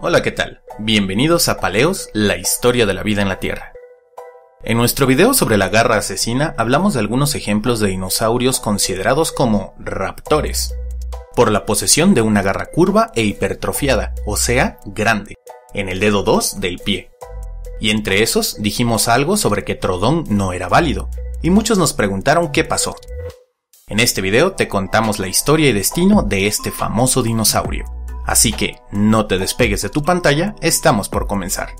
Hola, ¿qué tal? Bienvenidos a Paleos, la historia de la vida en la Tierra. En nuestro video sobre la garra asesina hablamos de algunos ejemplos de dinosaurios considerados como raptores, por la posesión de una garra curva e hipertrofiada, o sea, grande, en el dedo 2 del pie. Y entre esos dijimos algo sobre que Troodon no era válido, y muchos nos preguntaron qué pasó. En este video te contamos la historia y destino de este famoso dinosaurio. Así que no te despegues de tu pantalla, estamos por comenzar.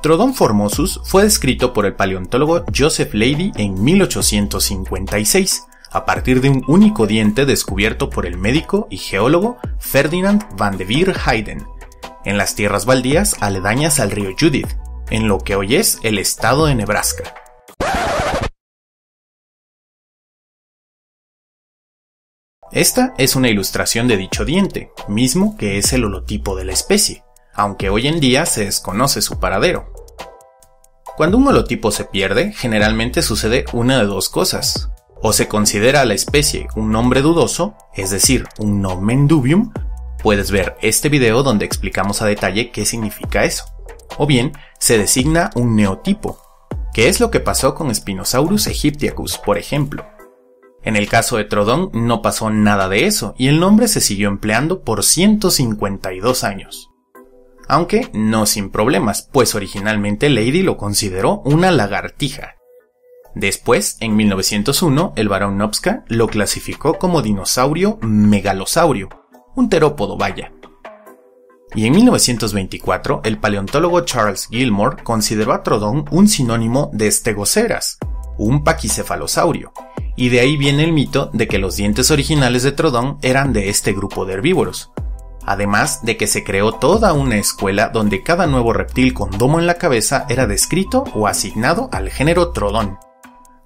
Troodon formosus fue descrito por el paleontólogo Joseph Leidy en 1856, a partir de un único diente descubierto por el médico y geólogo Ferdinand Vandebier Hayden, en las tierras baldías aledañas al río Judith, en lo que hoy es el estado de Nebraska. Esta es una ilustración de dicho diente, mismo que es el holotipo de la especie, aunque hoy en día se desconoce su paradero. Cuando un holotipo se pierde, generalmente sucede una de dos cosas: o se considera a la especie un nombre dudoso, es decir, un nomen dubium. Puedes ver este video donde explicamos a detalle qué significa eso. O bien, se designa un neotipo, que es lo que pasó con Spinosaurus aegyptiacus, por ejemplo. En el caso de Troodon no pasó nada de eso y el nombre se siguió empleando por 152 años. Aunque no sin problemas, pues originalmente Leidy lo consideró una lagartija. Después, en 1901, el barón Nopcsa lo clasificó como dinosaurio megalosaurio, un terópodo vaya. Y en 1924, el paleontólogo Charles Gilmore consideró a Troodon un sinónimo de Stegoceras, un pachycefalosaurio. Y de ahí viene el mito de que los dientes originales de Troodon eran de este grupo de herbívoros, además de que se creó toda una escuela donde cada nuevo reptil con domo en la cabeza era descrito o asignado al género Troodon,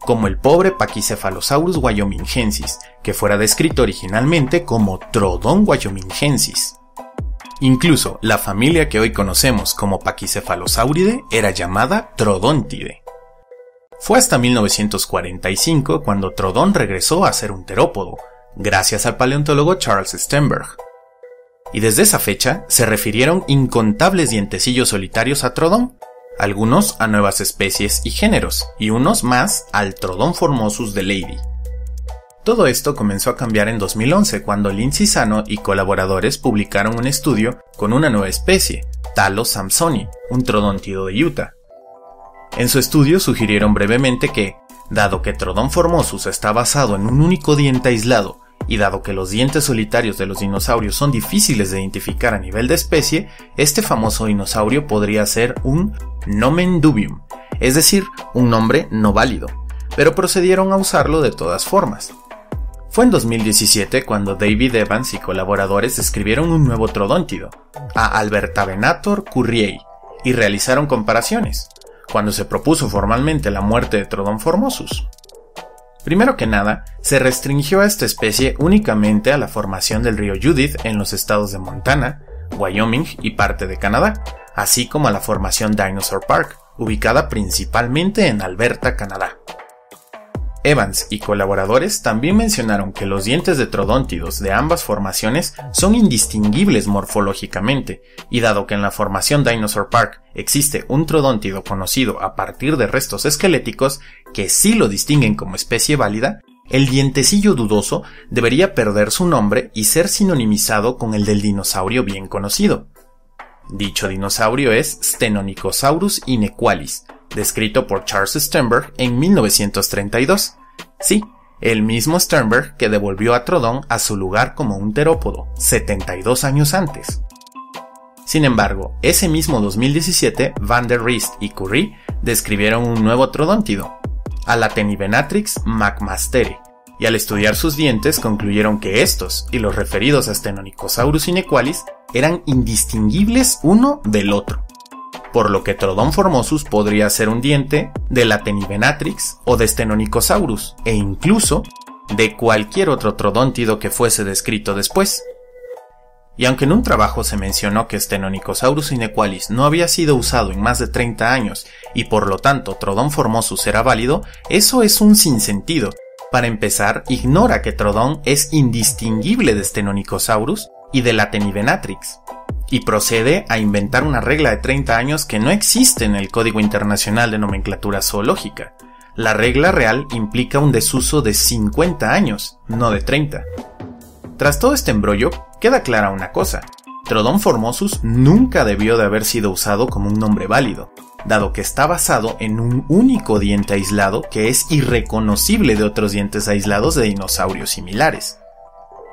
como el pobre Pachycephalosaurus wyomingensis, que fuera descrito originalmente como Troodon wyomingensis. Incluso la familia que hoy conocemos como Pachycephalosauridae era llamada Troodontidae. Fue hasta 1945 cuando Troodon regresó a ser un terópodo, gracias al paleontólogo Charles Sternberg. Y desde esa fecha se refirieron incontables dientecillos solitarios a Troodon, algunos a nuevas especies y géneros, y unos más al Troodon formosus de Leidy. Todo esto comenzó a cambiar en 2011 cuando Lindsay Zanno y colaboradores publicaron un estudio con una nueva especie, Talos samsoni, un troodontido de Utah. En su estudio sugirieron brevemente que, dado que Troodon formosus está basado en un único diente aislado, y dado que los dientes solitarios de los dinosaurios son difíciles de identificar a nivel de especie, este famoso dinosaurio podría ser un nomen dubium, es decir, un nombre no válido, pero procedieron a usarlo de todas formas. Fue en 2017 cuando David Evans y colaboradores describieron un nuevo troodóntido, a Albertavenator Curriei, y realizaron comparaciones, cuando se propuso formalmente la muerte de Troodon formosus. Primero que nada, se restringió a esta especie únicamente a la formación del río Judith en los estados de Montana, Wyoming y parte de Canadá, así como a la formación Dinosaur Park, ubicada principalmente en Alberta, Canadá. Evans y colaboradores también mencionaron que los dientes de troodóntidos de ambas formaciones son indistinguibles morfológicamente, y dado que en la formación Dinosaur Park existe un troodóntido conocido a partir de restos esqueléticos que sí lo distinguen como especie válida, el dientecillo dudoso debería perder su nombre y ser sinonimizado con el del dinosaurio bien conocido. Dicho dinosaurio es Stenonychosaurus inequalis, descrito por Charles Sternberg en 1932. Sí, el mismo Sternberg que devolvió a Troodon a su lugar como un terópodo 72 años antes. Sin embargo, ese mismo 2017, Van der Riest y Currie describieron un nuevo troodóntido, a Latenivenatrix mcmasteri, y al estudiar sus dientes concluyeron que estos y los referidos a Stenonychosaurus inequalis eran indistinguibles uno del otro, por lo que Troodon formosus podría ser un diente de Latenivenatrix o de Stenonychosaurus, e incluso de cualquier otro troodóntido que fuese descrito después. Y aunque en un trabajo se mencionó que Stenonychosaurus inequalis no había sido usado en más de 30 años y por lo tanto Troodon formosus era válido, eso es un sinsentido. Para empezar, ignora que Troodon es indistinguible de Stenonychosaurus y de Latenivenatrix, y procede a inventar una regla de 30 años que no existe en el Código Internacional de Nomenclatura Zoológica. La regla real implica un desuso de 50 años, no de 30. Tras todo este embrollo, queda clara una cosa. Troodon formosus nunca debió de haber sido usado como un nombre válido, dado que está basado en un único diente aislado que es irreconocible de otros dientes aislados de dinosaurios similares.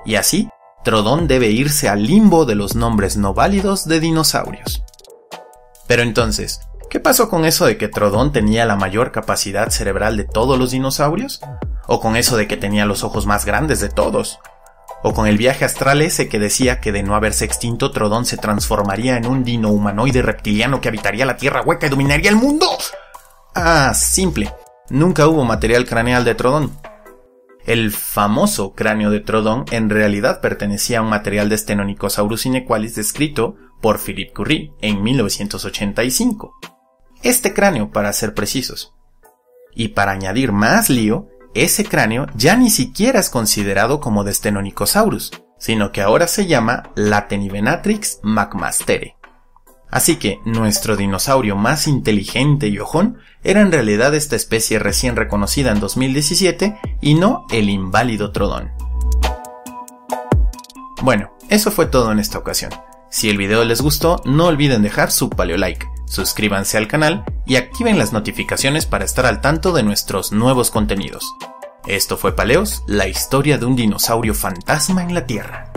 Y así, Troodon debe irse al limbo de los nombres no válidos de dinosaurios. Pero entonces, ¿qué pasó con eso de que Troodon tenía la mayor capacidad cerebral de todos los dinosaurios? ¿O con eso de que tenía los ojos más grandes de todos? ¿O con el viaje astral ese que decía que de no haberse extinto Troodon se transformaría en un dino humanoide reptiliano que habitaría la tierra hueca y dominaría el mundo? Ah, simple. Nunca hubo material craneal de Troodon. El famoso cráneo de Troodon en realidad pertenecía a un material de Stenonychosaurus inequalis descrito por Philip Currie en 1985. Este cráneo, para ser precisos. Y para añadir más lío, ese cráneo ya ni siquiera es considerado como de Stenonychosaurus, sino que ahora se llama Latenivenatrix mcmasteri. Así que nuestro dinosaurio más inteligente y ojón era en realidad esta especie recién reconocida en 2017 y no el inválido Troodon. Bueno, eso fue todo en esta ocasión. Si el video les gustó, no olviden dejar su paleolike, suscríbanse al canal y activen las notificaciones para estar al tanto de nuestros nuevos contenidos. Esto fue Paleos, la historia de un dinosaurio fantasma en la Tierra.